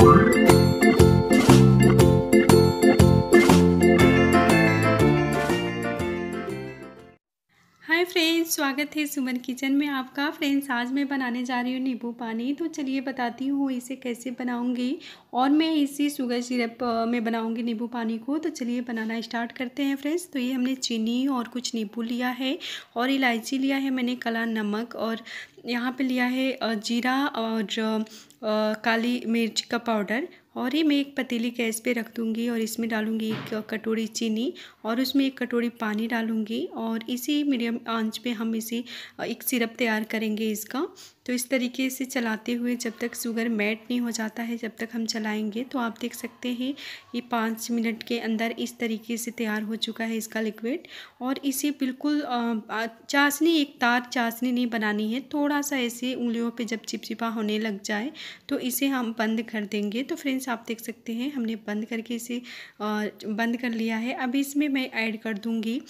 Hi friends, स्वागत है सुमन kitchen में आपका। फ्रेंड्स, आज मैं बनाने जा रही हूँ नींबू पानी। तो चलिए बताती हूँ इसे कैसे बनाऊँगी, और मैं इसी शुगर सिरप में बनाऊँगी नींबू पानी को। तो चलिए बनाना स्टार्ट करते हैं फ्रेंड्स। तो ये हमने चीनी और कुछ नींबू लिया है, और इलायची लिया है मैंने, काला नमक, और यहाँ पे लिया है जीरा और काली मिर्च का पाउडर। और ये मैं एक पतीली गैस पे रख दूँगी, और इसमें डालूँगी 1 कटोरी चीनी, और उसमें 1 कटोरी पानी डालूँगी, और इसी मीडियम आंच पे हम इसी एक सिरप तैयार करेंगे इसका। तो इस तरीके से चलाते हुए जब तक शुगर मेल्ट नहीं हो जाता है, जब तक हम चलाएंगे। तो आप देख सकते हैं ये 5 मिनट के अंदर इस तरीके से तैयार हो चुका है इसका लिक्विड। और इसे बिल्कुल चाशनी, एक तार चाशनी नहीं बनानी है, थोड़ा सा ऐसे उंगलियों पे जब चिपचिपा होने लग जाए तो इसे हम बंद कर देंगे। तो फ्रेंड्स, आप देख सकते हैं हमने बंद करके इसे बंद कर लिया है। अब इसमें मैं ऐड कर दूँगी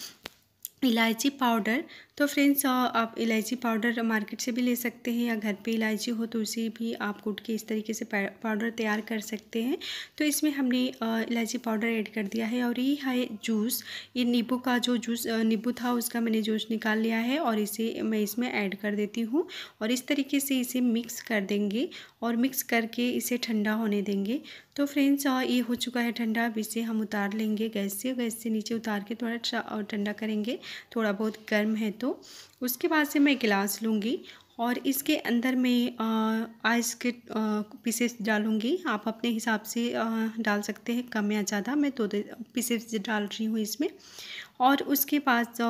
इलायची पाउडर। तो फ्रेंड्स, आप इलायची पाउडर मार्केट से भी ले सकते हैं, या घर पे इलायची हो तो उसे भी आप कूट के इस तरीके से पाउडर तैयार कर सकते हैं। तो इसमें हमने इलायची पाउडर ऐड कर दिया है, और ये है जूस। ये नींबू का जो जूस नींबू था उसका मैंने जूस निकाल लिया है, और इसे मैं इसमें ऐड कर देती हूँ। और इस तरीके से इसे मिक्स कर देंगे, और मिक्स करके इसे ठंडा होने देंगे। तो फ्रेंड्स, ये हो चुका है ठंडा। अब इसे हम उतार लेंगे गैस से नीचे उतार के थोड़ा ठंडा करेंगे, थोड़ा बहुत गर्म है। तो उसके बाद से मैं गिलास लूँगी, और इसके अंदर मैं आइस के पीसेस डालूँगी। आप अपने हिसाब से डाल सकते हैं, कम या ज़्यादा। मैं 2 पीसेस डाल रही हूँ इसमें। और उसके बाद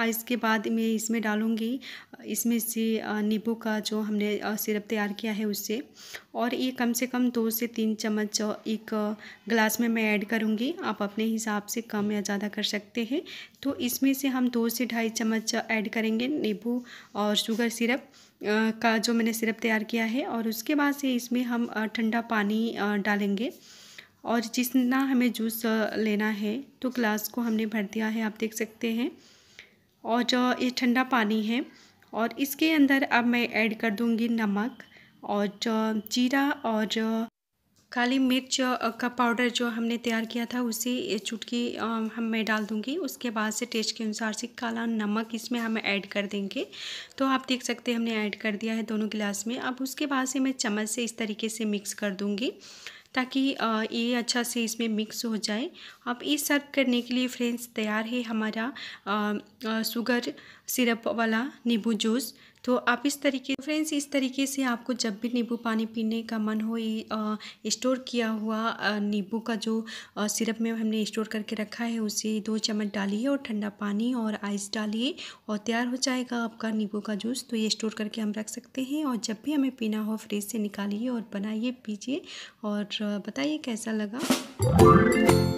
आइस के बाद मैं इसमें डालूँगी इसमें से नींबू का जो हमने सिरप तैयार किया है उससे, और ये कम से कम 2 से 3 चम्मच एक गिलास में मैं ऐड करूँगी। आप अपने हिसाब से कम या ज़्यादा कर सकते हैं। तो इसमें से हम 2 से 2.5 चम्मच ऐड करेंगे नींबू और शुगर सिरप का जो मैंने सिरप तैयार किया है। और उसके बाद से इसमें हम ठंडा पानी डालेंगे, और जितना हमें जूस लेना है। तो ग्लास को हमने भर दिया है, आप देख सकते हैं, और जो ये ठंडा पानी है। और इसके अंदर अब मैं ऐड कर दूंगी नमक, और जो जीरा और जो काली मिर्च का पाउडर जो हमने तैयार किया था उसे चुटकी मैं डाल दूंगी। उसके बाद से टेस्ट के अनुसार से काला नमक इसमें हम ऐड कर देंगे। तो आप देख सकते हैं हमने ऐड कर दिया है दोनों गिलास में। अब उसके बाद से मैं चम्मच से इस तरीके से मिक्स कर दूंगी, ताकि ये अच्छा से इसमें मिक्स हो जाए। अब ये सर्व करने के लिए फ्रेंड्स तैयार है हमारा शुगर सिरप वाला नींबू जूस। तो आप इस तरीके फ्रेंड्स, इस तरीके से आपको जब भी नींबू पानी पीने का मन हो, ये स्टोर किया हुआ नींबू का जो सिरप में हमने स्टोर करके रखा है उसे 2 चम्मच डालिए, और ठंडा पानी और आइस डालिए, और तैयार हो जाएगा आपका नींबू का जूस। तो ये स्टोर करके हम रख सकते हैं, और जब भी हमें पीना हो फ्रिज से निकालिए और बनाइए, पीजिए, और बताइए कैसा लगा।